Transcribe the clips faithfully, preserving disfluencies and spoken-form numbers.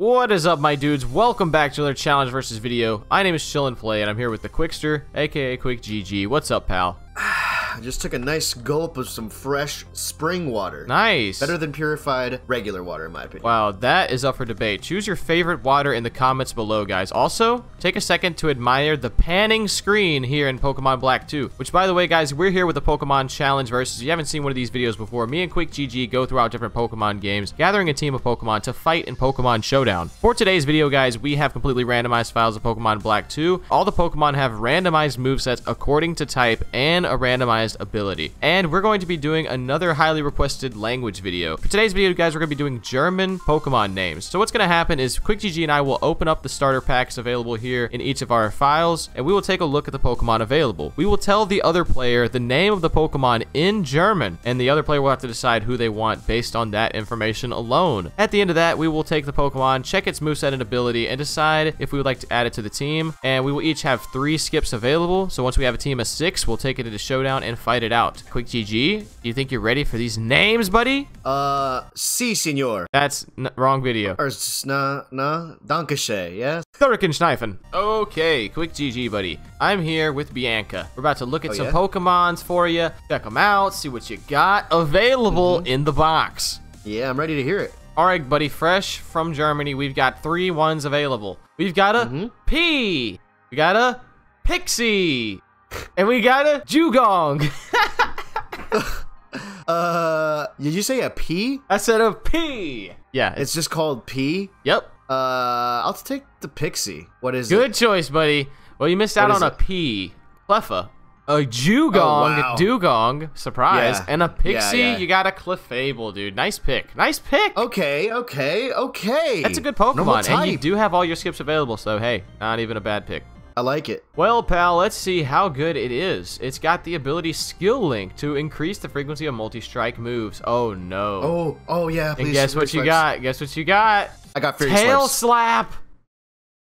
What is up, my dudes? Welcome back to another challenge versus video. My name is ChillnPlay, and I'm here with the Quickster, aka QuickGG. What's up, pal? I just took a nice gulp of some fresh spring water. Nice. Better than purified regular water, in my opinion. Wow, that is up for debate. Choose your favorite water in the comments below, guys. Also, take a second to admire the panning screen here in Pokemon Black two, which, by the way, guys, we're here with the Pokemon Challenge Versus. If you haven't seen one of these videos before, me and QuickGG go throughout different Pokemon games, gathering a team of Pokemon to fight in Pokemon Showdown. For today's video, guys, we have completely randomized files of Pokemon Black two. All the Pokemon have randomized movesets according to type and a randomized ability. And we're going to be doing another highly requested language video. For today's video, guys, we're going to be doing German Pokemon names. So what's going to happen is QuickGG and I will open up the starter packs available here in each of our files, and we will take a look at the Pokemon available. We will tell the other player the name of the Pokemon in German, and the other player will have to decide who they want based on that information alone. At the end of that, we will take the Pokemon, check its moveset and ability, and decide if we would like to add it to the team. And we will each have three skips available. So once we have a team of six, we'll take it into Showdown and and fight it out. QuickGG, do you think you're ready for these names, buddy? Uh, si, senor. That's n wrong video. Or sna, na, dankeschön, yes? Durkenschneifen. Okay, QuickGG, buddy. I'm here with Bianca. We're about to look at oh, some yeah? Pokemons for you, check them out, see what you got available mm-hmm. in the box. Yeah, I'm ready to hear it. All right, buddy, fresh from Germany, we've got three ones available. We've got a mm-hmm. P. We got a Pixie. And we got a Dewgong. uh, did you say a P? I said a P. Yeah. It's, it's just called P? Yep. Uh, I'll take the Pixie. What is Good it? Good choice, buddy. Well, you missed out on it? a P. Cleffa. A Dewgong, oh, wow. Dewgong, surprise, yeah. and a Pixie, yeah, yeah. you got a Clefable, dude. Nice pick, nice pick. Okay, okay, okay. That's a good Pokemon, and you do have all your skips available, so hey, not even a bad pick. I like it. Well, pal, let's see how good it is. It's got the ability Skill Link to increase the frequency of multi-strike moves. Oh, no. Oh, oh yeah. Please, and guess what you got? Guess what you got? I got Fury Swipes. Tail Slap.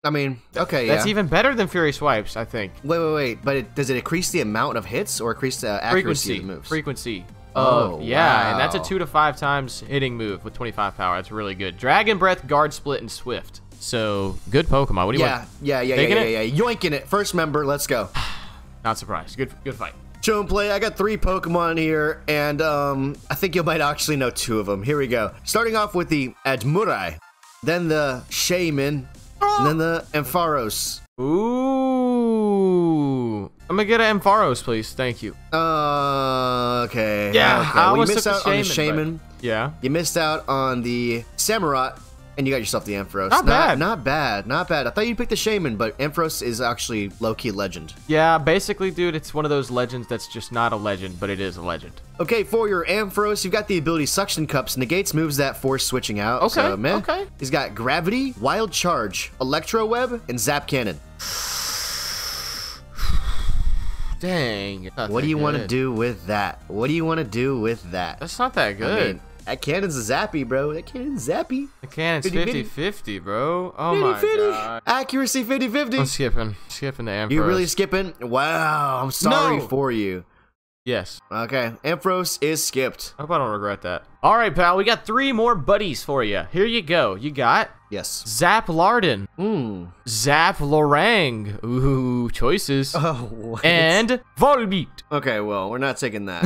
I mean, okay, yeah. That's even better than Fury Swipes, I think. Wait, wait, wait. But it, does it increase the amount of hits or increase the accuracy frequency, of the moves? Frequency. Oh, yeah, wow. And that's a two to five times hitting move with twenty-five power. That's really good. Dragon Breath, Guard Split, and Swift. So, good Pokemon. What do you yeah, want? Yeah, yeah, Taking yeah, yeah, it? yeah. Yoinking it. First member, let's go. Not surprised. Good good fight. ChillnPlay, I got three Pokemon here, and um, I think you might actually know two of them. Here we go. Starting off with the Admurai, then the Shaymin, oh. and then the Ampharos. Ooh. I'm going to get an Ampharos, please. Thank you. Uh, okay. Yeah, okay. I well, almost you missed out the Shaymin, on the Shaymin. But... Yeah. You missed out on the Samurott. And you got yourself the Ampharos. Not, not bad. Not bad. Not bad. I thought you'd pick the Shaymin, but Ampharos is actually low-key legend. Yeah, basically, dude, it's one of those legends that's just not a legend, but it is a legend. Okay, for your Ampharos, you've got the ability Suction Cups. Negates moves that force switching out. Okay, so, man, okay. He's got Gravity, Wild Charge, Electro Web, and Zap Cannon. Dang. What do you want to do with that? What do you want to do with that? That's not that good. I mean, that cannon's a zappy, bro. That cannon's zappy. The cannon's fifty fifty, bro. Oh my god. Accuracy fifty fifty. I'm skipping. Skipping the Ampharos. You really skipping? Wow. I'm sorry no. for you. Yes. Okay. Ampharos is skipped. I hope I don't regret that. All right, pal. We got three more buddies for you. Here you go. You got... Yes. Zaplarden. Mm. Zaplarang. Ooh, choices. Oh, what? And Volbeat. Okay, well, we're not taking that.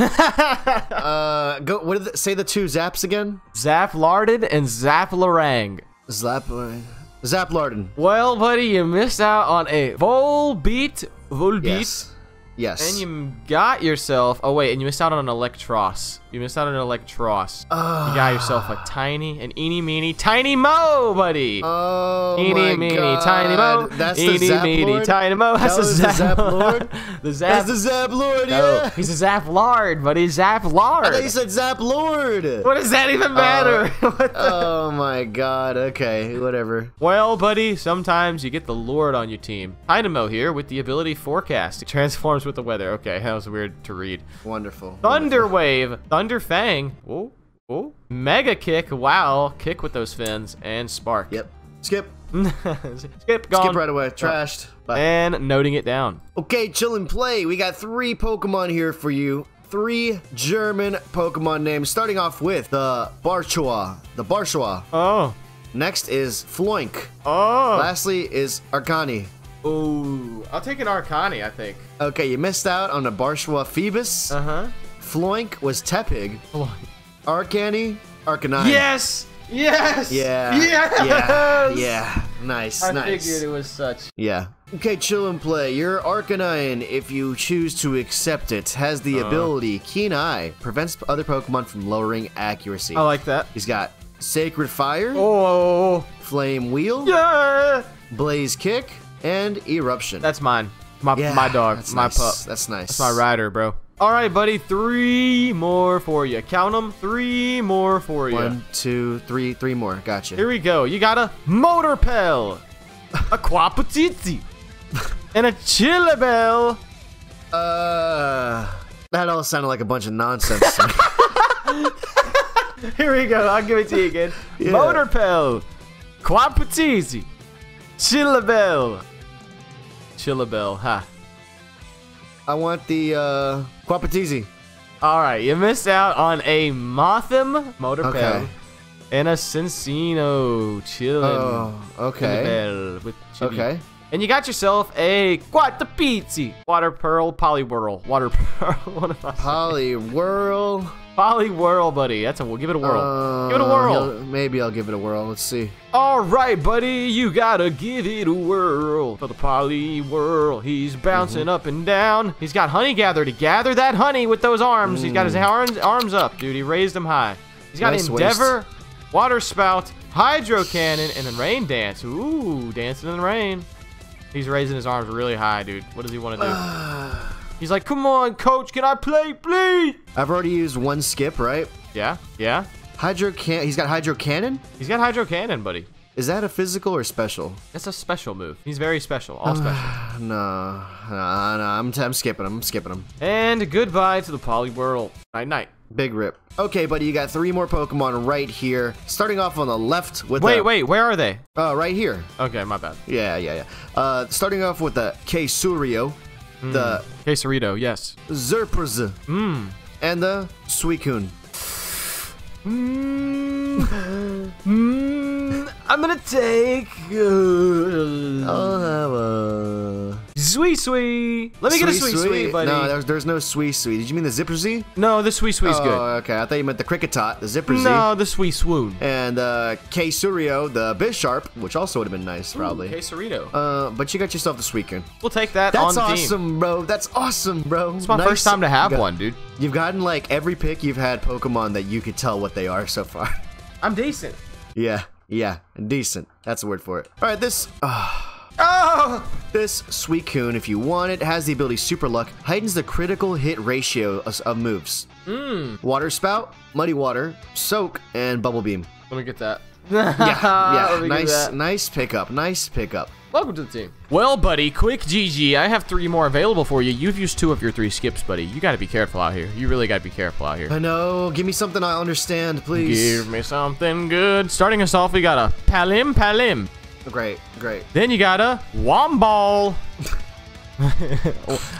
uh, go. What did the, say the two Zaps again? Zaplarden and Zaplarang. Zaplarden. Zaplarden. Well, buddy, you missed out on a Volbeat. Volbeat. Yes. Yes. And you got yourself... Oh, wait, and you missed out on an Electros. You missed out on an Electros. Uh, you got yourself a tiny, an eeny, meeny, tiny mo, buddy. Oh, eeny, my meeny, God. tiny mo. That's eeny, the Zap meeny, Lord? tiny mo. That's that the, zap the Zap Lord. the Zap. That's the Zap Lord, yeah. No, he's a Zap Lard, buddy. Zap Lard. I thought you said Zap Lord. What does that even matter? Uh, what the... Oh, my God. Okay, whatever. Well, buddy, sometimes you get the Lord on your team. Dynamo here with the ability Forecast. It transforms with With the weather. Okay, that was weird to read. Wonderful. Thunder Wonderful. Wave, Thunder Fang. Oh, oh. Mega Kick. Wow. Kick with those fins and Spark. Yep. Skip. Skip. Gone. Skip right away. Trashed. Bye. And noting it down. Okay, ChillnPlay. We got three Pokemon here for you. Three German Pokemon names. Starting off with the Barchois. The Barchois. Oh. Next is Floink. Oh. Lastly is Arcani. Ooh, I'll take an Arcani, I think. Okay, you missed out on a Barshua Phoebus. Uh-huh. Floink was Tepig. Floink. Arcani, Arcanine. Yes! Yes! Yeah. Yes! Yeah. Yeah. Nice, I nice. I figured it was such. Yeah. Okay, ChillnPlay, your Arcanine, if you choose to accept it, has the uh. ability Keen Eye. Prevents other Pokemon from lowering accuracy. I like that. He's got Sacred Fire. Oh. Flame Wheel. Yeah. Blaze Kick. And Eruption. That's mine. My, yeah, my dog. That's my nice. Pup. That's nice. That's my rider, bro. All right, buddy. Three more for you. Count them. Three more for you. One, two, three. Three more. Gotcha. Here we go. You got a Motorpel, a Quapatiti, and a Chillabelle. Uh, that all sounded like a bunch of nonsense. Here we go. I'll give it to you again. Yeah. Motorpel, Quapatiti, Chillabelle. Chillabelle, huh? I want the uh, Quapatizi. All right, you missed out on a Motham, Motorpel, okay. and a Cincino, Chillin. Oh, okay. With okay. And you got yourself a Quatapizzi, Water Pearl, Poliwhirl, Water Pearl. What if I say? Poliwhirl. Poliwhirl, buddy. That's a. We'll give it a whirl. Uh, give it a whirl. Maybe I'll give it a whirl. Let's see. All right, buddy. You gotta give it a whirl for the Poliwhirl. He's bouncing mm-hmm. up and down. He's got Honey Gather to gather that honey with those arms. Mm. He's got his arms arms up, dude. He raised them high. He's got nice Endeavor, waist. Water Spout, Hydro Cannon, and then Rain Dance. Ooh, dancing in the rain. He's raising his arms really high, dude. What does he want to do? He's like, come on, coach, can I play, please? I've already used one skip, right? Yeah, yeah. Hydro can. He's got Hydro Cannon? He's got Hydro Cannon, buddy. Is that a physical or special? That's a special move. He's very special, all special. No, no, no, I'm, I'm skipping him, I'm skipping him. And goodbye to the Poliwhirl. Night-night. Big rip. Okay, buddy, you got three more Pokemon right here. Starting off on the left with Wait, a, wait, where are they? Uh, right here. Okay, my bad. Yeah, yeah, yeah. Uh, starting off with a Kasurio. Mm. The Caserito, yes. Zerperz. Mm. And the Suicune. Mm. mm. I'm gonna take. Uh, I'll have a Suisui. Let me get a Suisui, buddy. No, there's, there's no Suisui. Did you mean the Zipperzy? No, the Suisui's oh, good. Oh, okay. I thought you meant the Cricketot, the Zipperzy. No, the Suiswoon. And uh, Kasurio, the Bisharp, which also would have been nice, probably. Ooh, Caserito. Uh, but you got yourself the Suicune. We'll take that. That's on awesome, team. bro. That's awesome, bro. It's my nice. first time to have got, one, dude. You've gotten like every pick you've had Pokemon that you could tell what they are so far. I'm decent. Yeah. Yeah, decent. That's the word for it. All right, this... Uh, oh! This Suicune, if you want it, has the ability Super Luck, heightens the critical hit ratio of, of moves. Mm. Water Spout, Muddy Water, Soak, and Bubble Beam. Let me get that. yeah, yeah. nice, that. nice pickup, nice pickup. Welcome to the team. Well, buddy, QuickGG, I have three more available for you. You've used two of your three skips, buddy. You got to be careful out here. You really got to be careful out here. I know. Give me something I understand, please. Give me something good. Starting us off, we got a Palim Palim. Great, great. Then you got a Womball.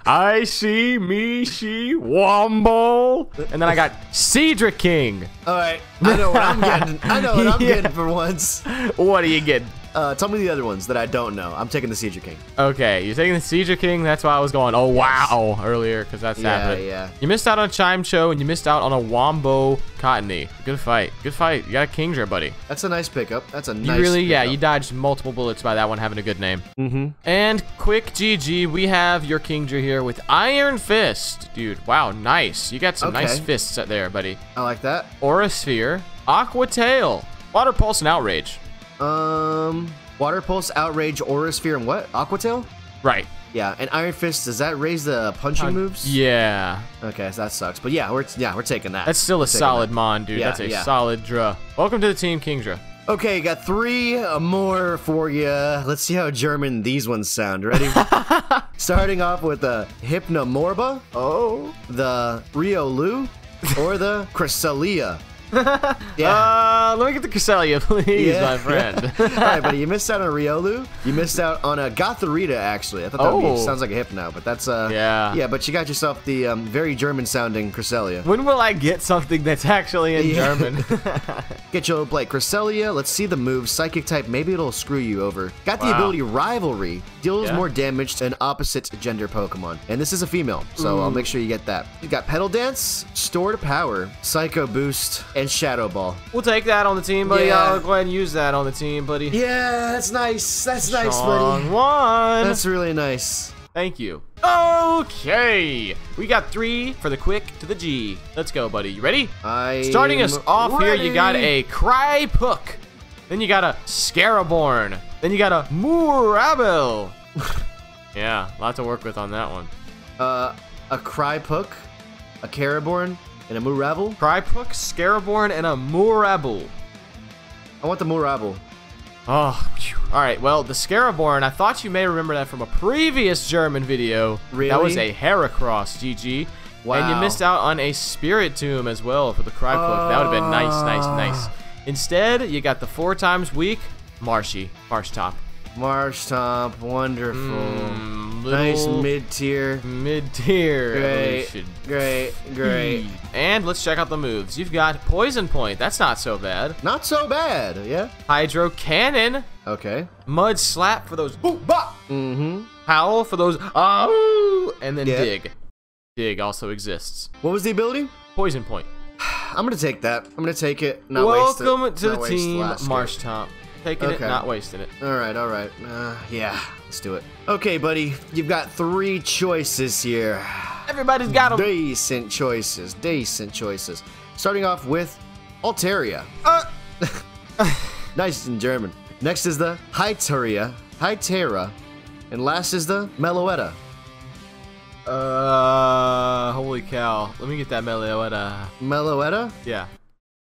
I see me, she, Womball. And then I got Cedra King. All right. I know what I'm getting. I know what I'm yeah. getting for once. What are you getting? Uh, tell me the other ones that I don't know. I'm taking the Cedra King. Okay, you're taking the Cedra King. That's why I was going, oh, wow, earlier, because that's yeah, happening. Yeah. You missed out on Chimecho, and you missed out on a Wombo Cottony. Good fight. Good fight. You got a Kingdra, buddy. That's a nice pickup. That's a nice You really, pickup. yeah, you dodged multiple bullets by that one having a good name. Mm-hmm. And QuickGG, we have your Kingdra here with Iron Fist. Dude, wow, nice. You got some okay. nice fists out there, buddy. I like that. Aura Sphere, Aqua Tail, Water Pulse, and Outrage. Um, Water Pulse, Outrage, Aura Sphere, and what? Aqua Tail? Right. Yeah, and Iron Fist, does that raise the punching uh, moves? Yeah. Okay, so that sucks. But yeah, we're yeah we're taking that. That's still we're a solid that. mon, dude. Yeah, That's a yeah. solid draw. Welcome to the team, Kingdra. Okay, got three more for you. Let's see how German these ones sound. Ready? Starting off with the Hypnomorba. Oh. The Riolu. Or the Cresselia. Yeah. Uh, let me get the Cresselia, please, yeah. my friend. All right, buddy. You missed out on a Riolu. You missed out on a Gothorita, actually. I thought that oh. would be, sounds like a Hypno, but that's uh. Yeah. Yeah, but you got yourself the um, very German-sounding Cresselia. When will I get something that's actually in yeah. German? Get your Blake Cresselia. Let's see the move. Psychic type. Maybe it'll screw you over. Got the wow. ability Rivalry. Deals yeah. more damage to an opposite gender Pokemon, and this is a female, so Ooh. I'll make sure you get that. You got Petal Dance, Store to Power, Psycho Boost, and Shadow Ball. We'll take that on the team, buddy. Yeah. I'll go ahead and use that on the team, buddy. Yeah, that's nice. That's Sean nice, buddy. One. That's really nice. Thank you. Okay, we got three for the quick to the G. Let's go, buddy. You ready? I'm Starting us off ready. Here, you got a Crypuk. Then you got a Scaraborn. Then you got a Moorabbel. Yeah, lot to work with on that one. Uh, a Crypuk, a Caraborn, and a Moorabbel. Crypuk, Scaraborn, and a Moorabbel. I want the Moorabbel. Oh, phew. All right. Well, the Scaraborn, I thought you may remember that from a previous German video. Really? That was a Heracross, G G. Wow. And you missed out on a Spiritomb as well for the Crypuk. Uh... That would have been nice, nice, nice. Instead, you got the four times weak Marshy, Marshtop. Marshtop, wonderful. Mm, nice mid-tier. Mid-tier. Great, oh, great, great. And let's check out the moves. You've got Poison Point. That's not so bad. Not so bad, yeah. Hydro Cannon. Okay. Mud Slap for those boop bop. Mm-hmm. Howl for those ah. Uh, and then yeah. Dig. Dig also exists. What was the ability? Poison Point. I'm going to take that. I'm going to take it. Not waste it. Welcome to the team, Marshtop. Taking okay. it, not wasting it. All right, all right. Uh, yeah, let's do it. Okay, buddy, you've got three choices here. Everybody's got them. Decent choices, decent choices. Starting off with Altaria. Uh. Nice in German. Next is the Hyteria, Hytera, and last is the Meloetta. Uh, holy cow. Let me get that Meloetta. Meloetta? Yeah.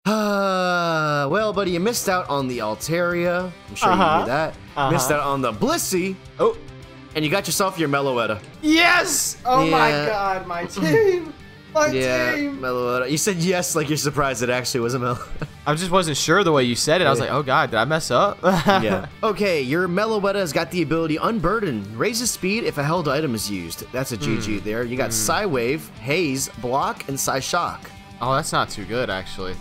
Uh, well, buddy, you missed out on the Altaria. I'm sure uh-huh. you knew that. Uh-huh. Missed out on the Blissey. Oh. And you got yourself your Meloetta. Yes! Oh yeah. my god, my team. My yeah, team. Meloetta. You said yes like you're surprised it actually was a Meloetta. I just wasn't sure the way you said it. I was like, oh god, did I mess up? Yeah. Okay, your Meloetta has got the ability Unburden. Raises speed if a held item is used. That's a mm. G G there. You got mm. Psywave, Haze, Block, and Psyshock. Oh, that's not too good, actually.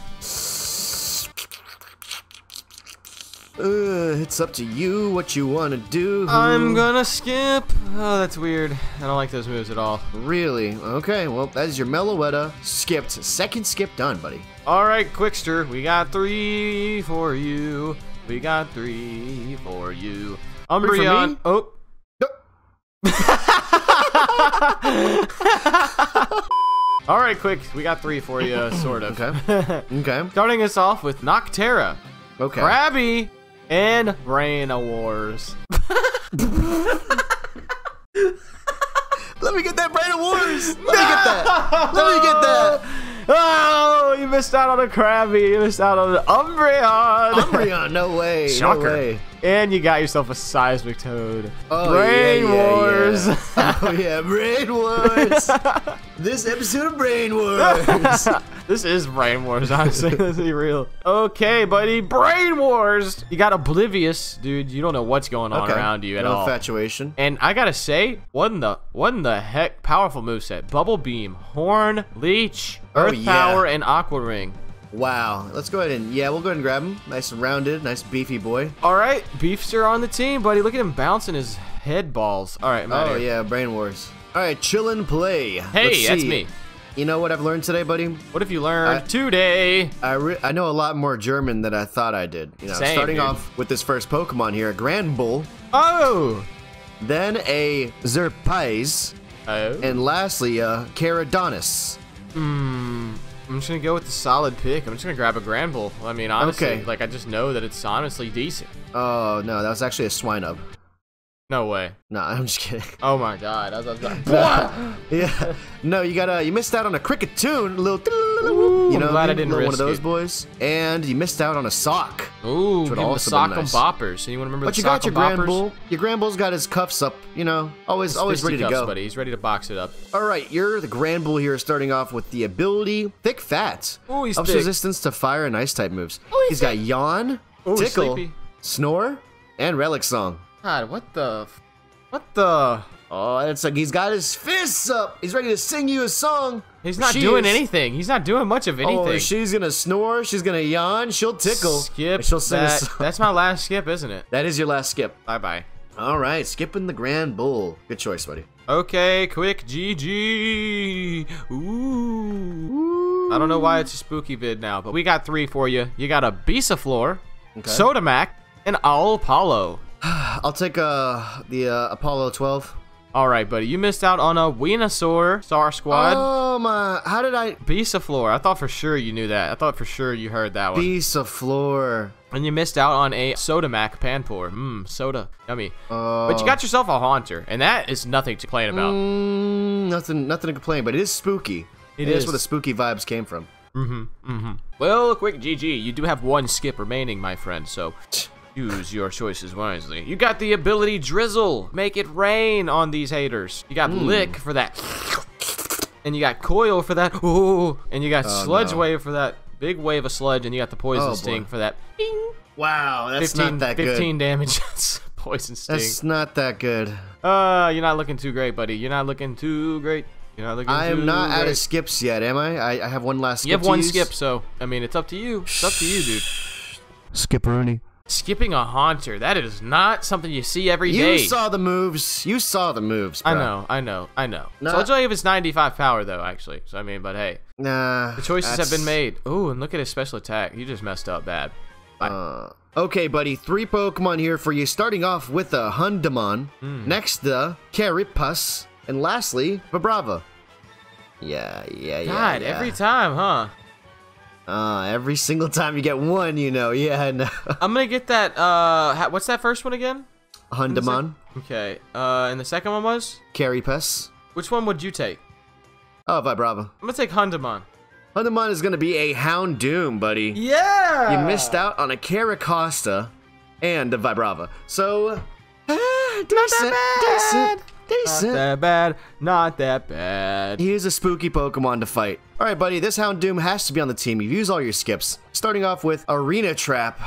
Uh, it's up to you what you want to do. I'm gonna skip. Oh, that's weird. I don't like those moves at all. Really? Okay, well, that is your Meloetta skipped. Second skip done, buddy. All right, Quickster, we got three for you. We got three for you. Umbreon. Oh. Nope. All right, quick. We got three for you, sort of. Okay. Okay. Starting us off with Noctera, okay. Krabby, and Brainawars. Let me get that Brainawars. Let no! me get that. Let me get that. Oh, you missed out on a Krabby. You missed out on an Umbreon. Umbreon, no way. Shocker. No way. And you got yourself a Seismic Toad. Oh, Brain yeah, yeah, Wars. Yeah. Oh, yeah, Brain Wars. This episode of Brain Wars. This is Brain Wars, honestly. Let's be real. Okay, buddy. Brain Wars. You got Oblivious, dude. You don't know what's going on okay. around you at no all. Infatuation. And I got to say, what in, the, what in the heck powerful moveset? Bubble Beam, Horn, Leech, Earth oh, yeah. Power, and Aqua Ring. Wow. Let's go ahead and, yeah, we'll go ahead and grab him. Nice and rounded, nice beefy boy. All right, Beefster on the team, buddy. Look at him bouncing his head balls. All right, I'm out Oh, here. yeah, Brain Wars. All right, Chillin' Play. Hey, Let's that's see. me. You know what I've learned today, buddy? What have you learned I, today? I, re I know a lot more German than I thought I did. You know, Same, starting dude. off with this first Pokemon here, Granbull. Oh! Then a Zerpice. Oh. And lastly, uh, Caradonis. Hmm... I'm just gonna go with the solid pick. I'm just gonna grab a Granbull. I mean, honestly, okay. like I just know that it's honestly decent. Oh no, that was actually a Swinub. No way. No, I'm just kidding. Oh my god, I was, I was like, what? Yeah, no, you got a, you missed out on a Cricketune, little. Ooh. you know, I'm glad I didn't risk one of those it. boys. And you missed out on a sock. Ooh, give him a sock and nice. boppers. Anyone remember but the sock and boppers? But you got your Grand Bull. Your Grand Bull's got his cuffs up. You know, always, it's always ready to cuffs, go. Buddy. He's ready to box it up. All right, you're the Grand Bull here, starting off with the ability Thick Fat. Ooh, he's ups thick. resistance to fire and ice type moves. Ooh, he's, he's got Yawn, Ooh, Tickle, sleepy. Snore, and Relic Song. God, what the, what the. Oh, and it's like he's got his fists up. He's ready to sing you a song. He's not she doing is. anything. He's not doing much of anything. Oh, she's gonna snore. She's gonna yawn. She'll tickle. Skip. She'll sing that. That's my last skip, isn't it? That is your last skip. Bye bye. All right, skipping the Grand Bull. Good choice, buddy. Okay, QuickGG. Ooh. Ooh. I don't know why it's a spooky vid now, but we got three for you. You got a Bisaflor, okay. Sodamac, and Owlpalo. I'll take uh the uh, Apollo twelve. All right, buddy, you missed out on a Weenosaur, Star Squad. Oh, my. How did I? Bisaflor. I thought for sure you knew that. I thought for sure you heard that one. Bisaflor. And you missed out on a Sodamac Panpour. Mmm, soda. Yummy. Uh, but you got yourself a Haunter, and that is nothing to complain about. Mm, nothing nothing to complain, but it is spooky. It is. That's where the spooky vibes came from. Mm-hmm, mm-hmm. Well, QuickGG, you do have one skip remaining, my friend, so... Use your choices wisely. You got the ability Drizzle. Make it rain on these haters. You got mm. Lick for that. And you got Coil for that. Ooh. And you got oh, Sludge no. Wave for that. Big wave of sludge. And you got the Poison oh, Sting boy. for that. Bing. Wow, that's fifteen, not that good. fifteen damage. Poison Sting. That's not that good. Uh, you're not looking too great, buddy. You're not looking too great. You're not looking I am too not great. out of skips yet, am I? I, I have one last skip. You have to one use. skip, so, I mean, it's up to you. It's up to you, dude. Skipperoni. Skipping a Haunter, that is not something you see every day. You saw the moves. You saw the moves, bro. I know, I know, I know. Nah. Sludge Wave is ninety-five power, though, actually. So, I mean, but hey. Nah. The choices that's... have been made. Ooh, and look at his special attack. You just messed up bad. Uh, okay, buddy. Three Pokemon here for you, starting off with a Hundemon. Mm. Next, the Carapace. And lastly, Vibrava. Yeah, yeah, yeah. God, yeah. Every time, huh? Uh, every single time you get one, you know, yeah, no. I'm gonna get that, uh, what's that first one again? Hundemon. Okay, uh, and the second one was? Carapace. Which one would you take? Oh, Vibrava. I'm gonna take Hundemon. Hundemon is gonna be a Houndoom, buddy. Yeah! You missed out on a Caracosta and a Vibrava. So, ah, decent, not that bad. Decent. Decent. Not that bad. Not that bad. He is a spooky Pokemon to fight. All right, buddy. This Houndoom has to be on the team. You've used all your skips. Starting off with Arena Trap.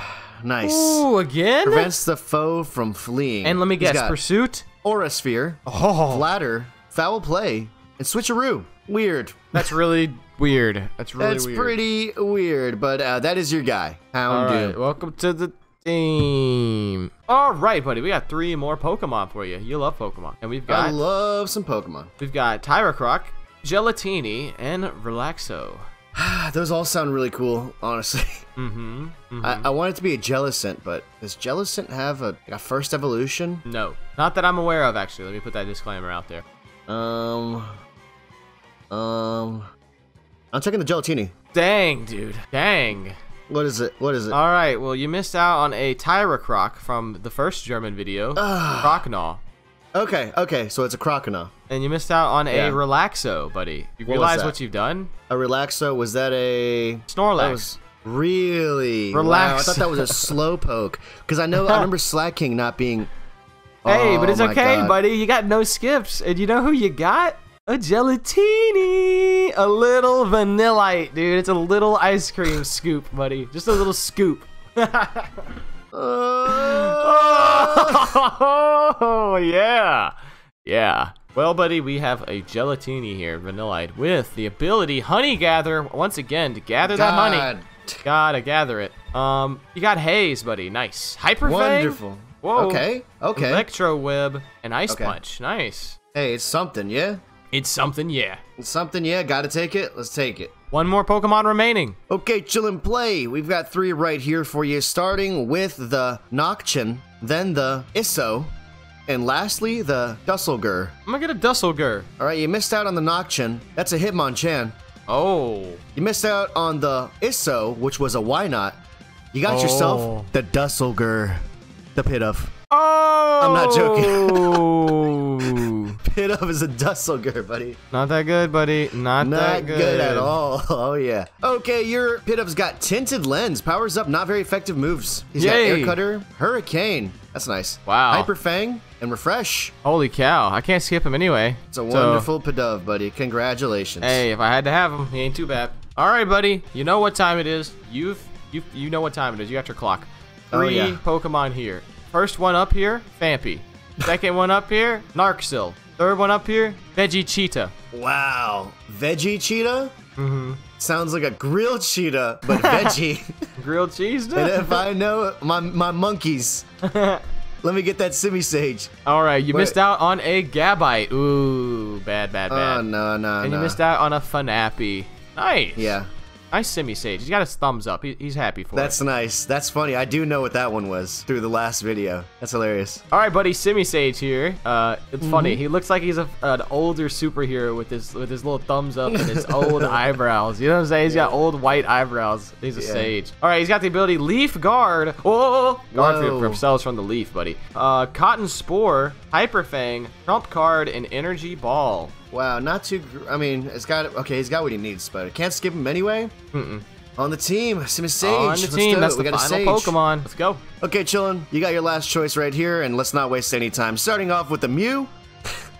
Nice. Ooh, again? Prevents the foe from fleeing. And let me guess, Pursuit? Aura Sphere. Oh. Flatter. Foul Play. And Switcheroo. Weird. That's really weird. That's really That's weird. That's pretty weird, but uh, that is your guy. Houndoom. Right, welcome to the... Damn. All right, buddy. We got three more Pokemon for you. You love Pokemon. And we've got... I love some Pokemon. We've got Tyrocroc, Gelatini, and Relaxo. Those all sound really cool, honestly. Mm-hmm. Mm-hmm. I, I want it to be a Jellicent, but does Jellicent have a, a first evolution? No. Not that I'm aware of, actually. Let me put that disclaimer out there. Um... Um... I'm checking the Gelatini. Dang, dude. Dang. What is it? What is it? All right. Well, you missed out on a Tyrocroc from the first German video, Crocnaw. Okay. Okay. So it's a Crocnaw. And you missed out on yeah. a Relaxo, buddy. You what realize what you've done? A Relaxo. Was that a Snorlax? That was really? Relaxo. Wow, I thought that was a Slowpoke because I know I remember Slaking not being. Hey, oh, but it's okay, God. buddy. You got no skips, and you know who you got? A Gelatini, a little Vanillite, dude. It's a little ice cream scoop, buddy. Just a little scoop. uh, oh, yeah. Yeah. Well, buddy, we have a Gelatini here, Vanillite, with the ability Honey Gather, once again, to gather God. that honey. Gotta gather it. Um, you got Haze, buddy. Nice. Hyper Wonderful. Fang. Whoa. Okay. Okay. Electro Web and Ice okay. Punch. Nice. Hey, it's something, yeah? It's something, yeah. It's something, yeah. Gotta take it. Let's take it. One more Pokemon remaining. Okay, ChillnPlay. We've got three right here for you, starting with the Nocturne, then the Isso, and lastly, the Dusselgur. I'm gonna get a Dusselgur. All right, you missed out on the Nocturne. That's a Hitmonchan. Oh. You missed out on the Isso, which was a why not. You got oh. yourself the Dusselgur, the Pit of. Oh. I'm not joking. hit up is a Dusselgur, buddy. Not that good, buddy. Not, not that good. good at all. Oh, yeah. Okay, your Pidup's got Tinted Lens. Powers up not very effective moves. He's Yay. got Air Cutter, Hurricane. That's nice. Wow. Hyper Fang and Refresh. Holy cow. I can't skip him anyway. It's a wonderful so. Pidove, buddy. Congratulations. Hey, if I had to have him, he ain't too bad. All right, buddy. You know what time it is. You've, you you know what time it is. You got your clock. Three oh, yeah. Pokemon here. First one up here, Phanpy. Second one up here, Narcsil. Third one up here, Vegecheetah. Wow. Vegecheetah? Mm-hmm. Sounds like a grilled cheetah, but veggie. Grilled cheese? And if I know it, my, my monkeys. Let me get that Simisage. All right, you Wait. missed out on a Gabite. Ooh, bad, bad, bad. Oh, no, no, And no. you missed out on a Fnappy. Nice. Yeah. Nice Simisage. He's got his thumbs up. He, he's happy for That's it. That's nice. That's funny. I do know what that one was through the last video. That's hilarious. All right, buddy. Simisage here. Uh, it's mm-hmm. funny. He looks like he's a, an older superhero with his with his little thumbs up and his old eyebrows. You know what I'm saying? He's yeah. got old white eyebrows. He's a yeah. sage. All right. He's got the ability Leaf Guard. Whoa! Guard Whoa. for himself from the leaf, buddy. Uh, Cotton Spore, Hyper Fang, Trump Card, and Energy Ball. Wow, not too. I mean, it's got. Okay, he's got what he needs, but I can't skip him anyway. Mm-mm. On the team, Simisage. On the team, that's the final Pokemon. Let's go. Okay, Chillin', you got your last choice right here, and let's not waste any time. Starting off with the Mew,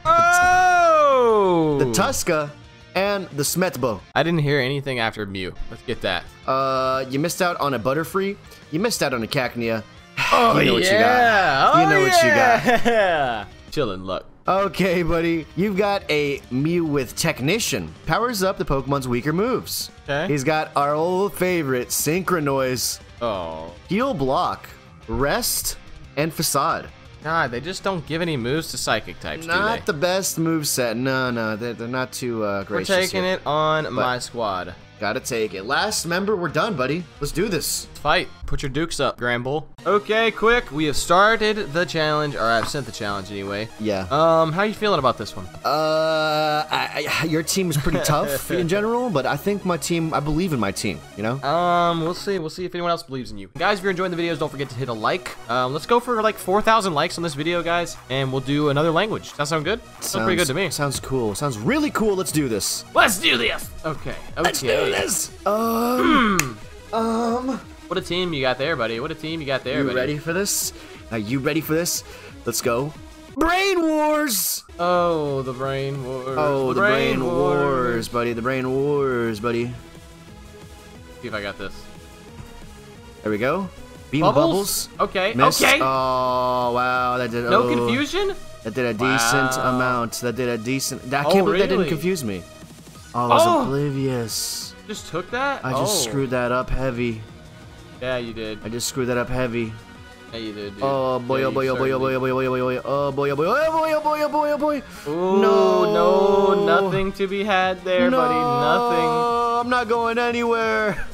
oh! the Tuska, and the Smetbo. I didn't hear anything after Mew. Let's get that. Uh, you missed out on a Butterfree. You missed out on a Cacnea. Oh you know yeah! What you, got. Oh, you know yeah. what you got. Chillin', look. Okay, buddy. You've got a Mew with Technician. Powers up the Pokemon's weaker moves. Okay. He's got our old favorite, Synchronoise. Oh. Heal Block, Rest, and Facade. God, they just don't give any moves to Psychic types, not do they? Not the best moveset. No, no, they're, they're not too uh, gracious. We're taking here. it on but my squad. Gotta take it. Last member, we're done, buddy. Let's do this. Fight. Put your dukes up, Gramble. Okay, quick. We have started the challenge, or I've sent the challenge anyway. Yeah. Um, how are you feeling about this one? Uh, I, I, your team is pretty tough in general, but I think my team, I believe in my team, you know? Um, we'll see. We'll see if anyone else believes in you. Guys, if you're enjoying the videos, don't forget to hit a like. Um, let's go for like four thousand likes on this video, guys, and we'll do another language. Does that sound good? Sounds, sounds pretty good to me. Sounds cool. Sounds really cool. Let's do this. Let's do this. Okay. Okay. Let's do this. Um, um... What a team you got there, buddy. What a team you got there, you buddy. You ready for this? Are you ready for this? Let's go. Brain Wars! Oh, the Brain Wars. Oh, the, the Brain, brain wars. wars, buddy. The Brain Wars, buddy. See if I got this. There we go. Beam Bubbles. bubbles. Okay, Missed. okay. Oh, wow. That did, no oh. confusion? That did a decent wow. amount. That did a decent... I can't oh, believe really? that didn't confuse me. Oh, I was oh. oblivious. Just took that? I just oh. screwed that up heavy. Yeah, you did. I just screwed that up heavy. Yeah, you did, dude. Oh, boy, yeah, oh, boy, oh, boy, oh, boy, oh, boy, oh, boy, oh, boy, oh, boy, oh, boy, oh, boy, oh, boy, oh, boy, oh, boy. No, no, nothing to be had there, no, buddy, nothing. I'm not going anywhere.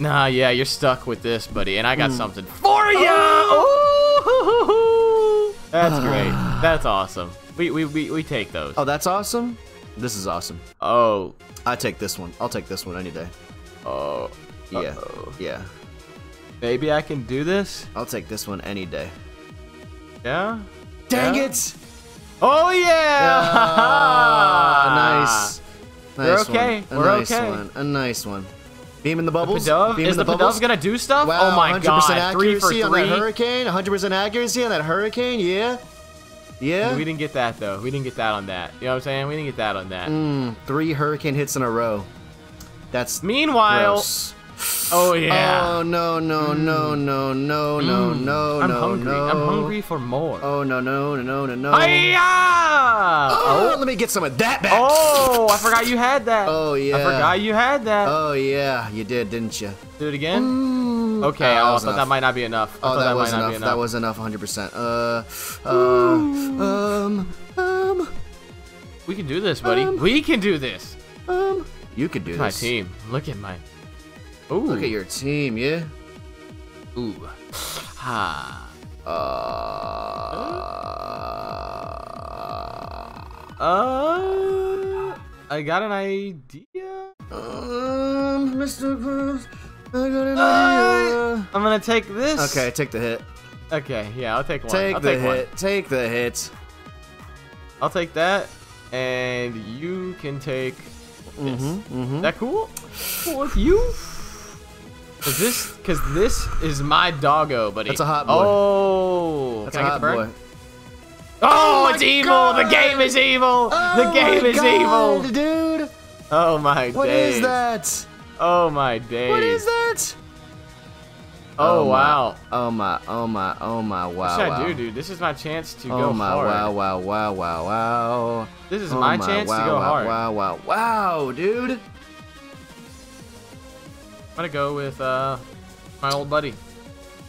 Nah, yeah, you're stuck with this, buddy, and I got mm. something for you. Oh. Ooh. That's great. That's awesome. We, we, we, we take those. Oh, that's awesome? This is awesome. Oh. I take this one. I'll take this one any day. Oh. Uh-oh. Yeah, yeah. Maybe I can do this? I'll take this one any day. Yeah? Dang yeah. it! Oh, yeah! Uh, nice. Nice We're okay. One. A We're nice okay. One. A nice one. Beam in the bubbles. The Pidove? Beam Is in the, the bubbles. Pidove gonna do stuff? Wow, oh, my God. Three for three. one hundred percent accuracy on that Hurricane. one hundred percent accuracy on that Hurricane. Yeah. Yeah. We didn't get that, though. We didn't get that on that. You know what I'm saying? We didn't get that on that. Mm, three Hurricane hits in a row. That's Meanwhile... gross. Oh yeah! Oh no no no no no no mm. no I'm no hungry. no! I'm hungry for more. Oh no no no no no! Hi-ya! Oh, oh, let me get some of that back. Oh, I forgot you had that. Oh yeah. I forgot you had that. Oh yeah, you did, didn't you? Do it again. Mm. Okay. Oh, I thought enough. that might not be enough. I oh, that, that was might enough. Not be enough. That was enough. one hundred percent. Uh, uh, um, um. We can do this, buddy. Um, we can do this. Um, you can do Look this. My team. Look at my. Ooh. Look at your team, yeah? Ooh. Ha. Uh. Uh. I got an idea. Um, Mister Bruce, I got an uh, idea. I'm gonna take this. Okay, take the hit. Okay, yeah, I'll take one. Take I'll the take hit. One. Take the hit. I'll take that, and you can take this. Mm-hmm, mm-hmm. Is that cool? Cool with you? Cause this, cause this is my doggo, buddy. That's a hot boy. Oh, that's a hot boy. Oh, it's evil! The game is evil! The game is evil, dude! Oh my days! What is that? Oh my days! What is that? Oh wow! Oh my! Oh my! Oh my! Wow! What should I do, dude? This is my chance to go hard. Oh my! Wow! Wow! Wow! Wow! Wow! This is my chance to go hard. Wow! Wow! Wow! Dude! I'm gonna go with uh my old buddy.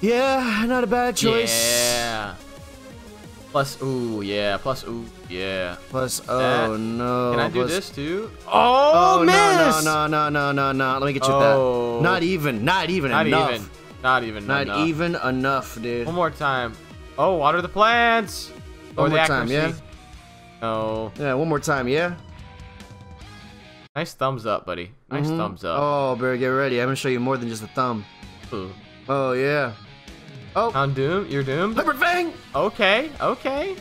Yeah, not a bad choice. Yeah. Plus ooh yeah. Plus ooh yeah. Plus oh no. Can I do this too? Oh miss! No! No! No! No! No! No! Let me get you that. Not even. Not even enough. Not even. Not even Not enough. Not even enough, dude. One more time. Oh, water the plants. One or more time, yeah? No. Yeah, one more time, yeah? Nice thumbs up, buddy. Nice mm-hmm. thumbs up. Oh, better get ready. I'm going to show you more than just a thumb. Ooh. Oh, yeah. Oh. I'm doomed. You're doomed? Leopard Fang! Okay, okay.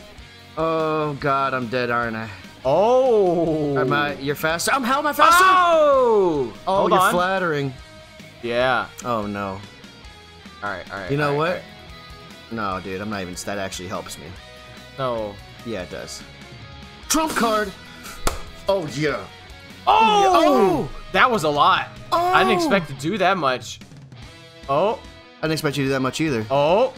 Oh, God, I'm dead, aren't I? Oh. Am I, you're faster? Um, how am I faster? Oh! Oh, Hold you're on. flattering. Yeah. Oh, no. All right, all right. You know right, what? Right. No, dude, I'm not even. That actually helps me. No. Yeah, it does. Trump card. Oh yeah. Oh, oh, that was a lot. Oh. I didn't expect to do that much. Oh. I didn't expect you to do that much either. Oh.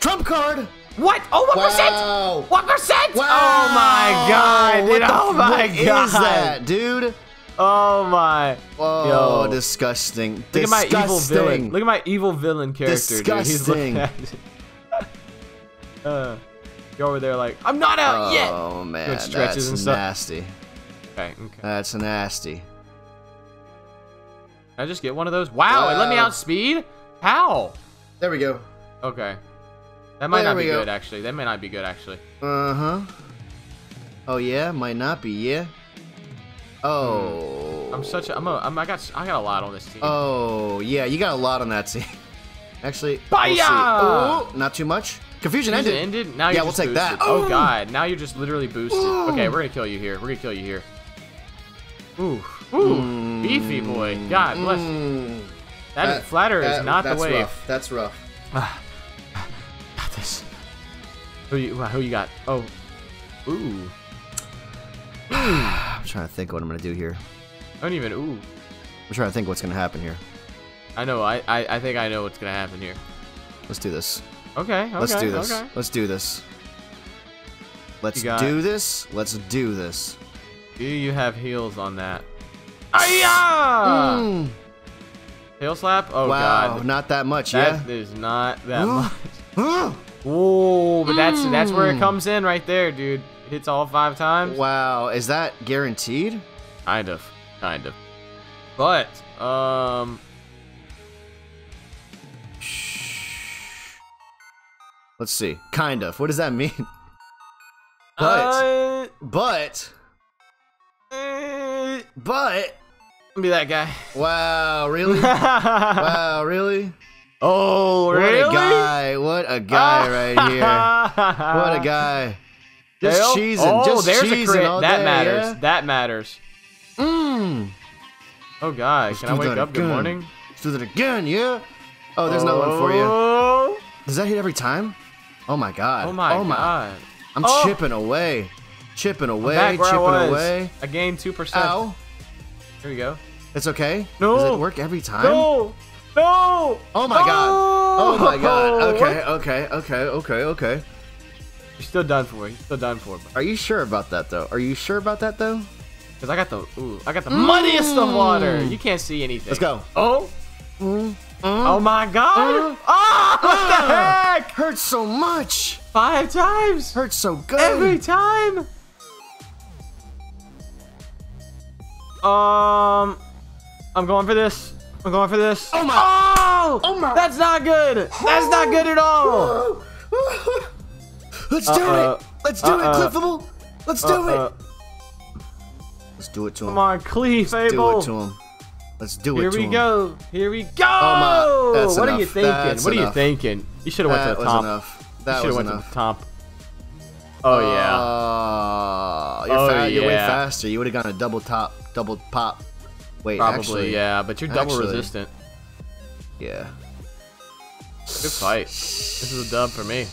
Trump card. What? Oh, what wow. percent? What percent? Wow. Oh my God, dude. Oh my what God. Is that, dude? Oh my! Oh, disgusting! Look disgusting. at my evil villain! Look at my evil villain character, disgusting. dude. He's looking at uh, you're over there like I'm not out oh, yet. Oh man, that's and stuff. nasty. Okay, okay, that's nasty. Can I just get one of those? Wow! Wow. It let me outspeed. How? There we go. Okay, that might there not be go. good actually. That may not be good actually. Uh huh. Oh yeah, might not be. Yeah. Oh, I'm such a, I'm a, I'm, I got, I got a lot on this team. Oh, yeah, you got a lot on that team. Actually, we'll see. Oh, not too much. Confusion, Confusion ended. ended. Now yeah, you're we'll take boosted. that. Oh. oh God, now you're just literally boosted. Ooh. Okay, we're gonna kill you here. We're gonna kill you here. Ooh, ooh, mm. beefy boy. God bless. Mm. That, that flatter that, is not the way. Rough. That's rough. Ah, got this. Who you, who you got? Oh, ooh. I'm trying to think what I'm gonna do here. I don't even. Ooh. I'm trying to think what's gonna happen here. I know. I I, I think I know what's gonna happen here. Let's do this. Okay. okay Let's do this. Okay. Let's do this. Let's do this. Let's do this. Do you have heels on that? Hiya! Mm. Tail slap. Oh wow, God. Not that much. That yeah. is not that much. Ooh, but that's mm. that's where it comes in right there, dude. Hits all five times. Wow, is that guaranteed? Kind of, kind of. But um, let's see. Kind of. What does that mean? But, uh, but, uh, but. Be that guy. Wow, really? Wow, really? Oh, really? What a guy! What a guy right here! What a guy! Just cheesing, oh, just there's cheesing a crit. All that day, matters. Yeah? That matters. Mm. Oh God, Let's can I wake up? Again. Good morning. Let's do that again, yeah. Oh, there's oh. another one for you. Does that hit every time? Oh my God. Oh my, oh my. God. I'm oh. chipping away, chipping away, I'm back where chipping I was. away. I gained two percent. Ow. Here we go. It's okay. No. Does it work every time? No. No. Oh my no. God. Oh my God. Okay. Okay. Okay. Okay. Okay. You're still done for. You're still done for. But. Are you sure about that though? Are you sure about that though? Cause I got the ooh, I got the mm. muddiest of water. You can't see anything. Let's go. Oh, mm. Mm. oh my God! Mm. Oh, what uh, the heck? Hurts so much. Five times. Hurts so good. Every time. Um, I'm going for this. I'm going for this. Oh my! Oh, oh my! That's not good. That's not good at all. Let's do uh, it! Let's do uh, it, uh, Clefable! Let's do uh, it! Let's do it to him. Come on, Clefable! Let's do it to him. Let's do Here it to him. Here we go! Here we go! Oh my, that's what enough. are you thinking? That's what enough. are you thinking? You should have went to the top. That was enough. That you should have went enough. to the top. Oh yeah. Uh, you're oh fa yeah. You're way faster. You would have gone a double top, double pop. Wait, probably actually, yeah, but you're double actually, resistant. Yeah. Good fight. This is a dub for me.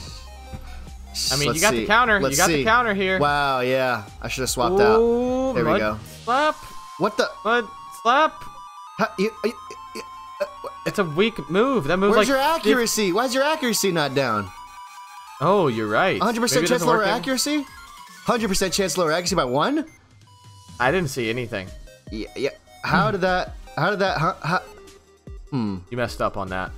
I mean, Let's you got see. the counter. Let's you got see. the counter here. Wow, yeah. I should have swapped Ooh, out. There we go. Slap. What the? Mud slap. How, you, you, you, uh, it's a weak move. That moves Where's like. Where's your accuracy? It, Why's your accuracy not down? Oh, you're right. one hundred percent chance lower accuracy? one hundred percent chance lower accuracy by one? I didn't see anything. Yeah. yeah. How hmm. did that? How did that? How, how, hmm. You messed up on that.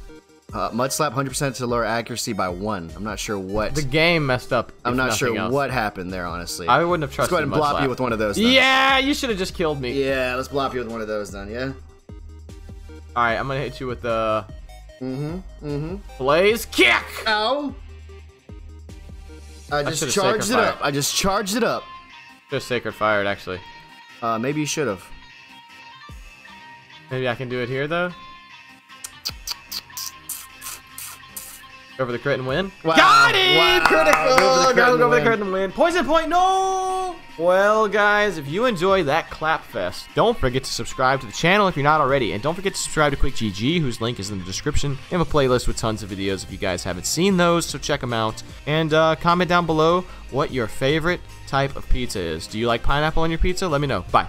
Uh, Mudslap one hundred percent to lower accuracy by one. I'm not sure what. The game messed up. I'm not sure else. what happened there, honestly. I wouldn't have trusted. Let's go ahead and blop you with one of those. Then. Yeah, you should have just killed me. Yeah, let's blop you with one of those then, yeah? All right, I'm going to hit you with the. Mm hmm. Mm hmm. Blaze kick! Ow! I just I charged it up. I just charged it up. Should have sacred fired, actually. Uh, maybe you should have. Maybe I can do it here, though? Go for the crit and win. Wow. Got it! Wow. Critical! Go, go for the crit and win. Poison point, no! Well, guys, if you enjoy that clap fest, don't forget to subscribe to the channel if you're not already. And don't forget to subscribe to QuickGG, whose link is in the description. I have a playlist with tons of videos if you guys haven't seen those, so check them out. And uh, comment down below what your favorite type of pizza is. Do you like pineapple on your pizza? Let me know. Bye.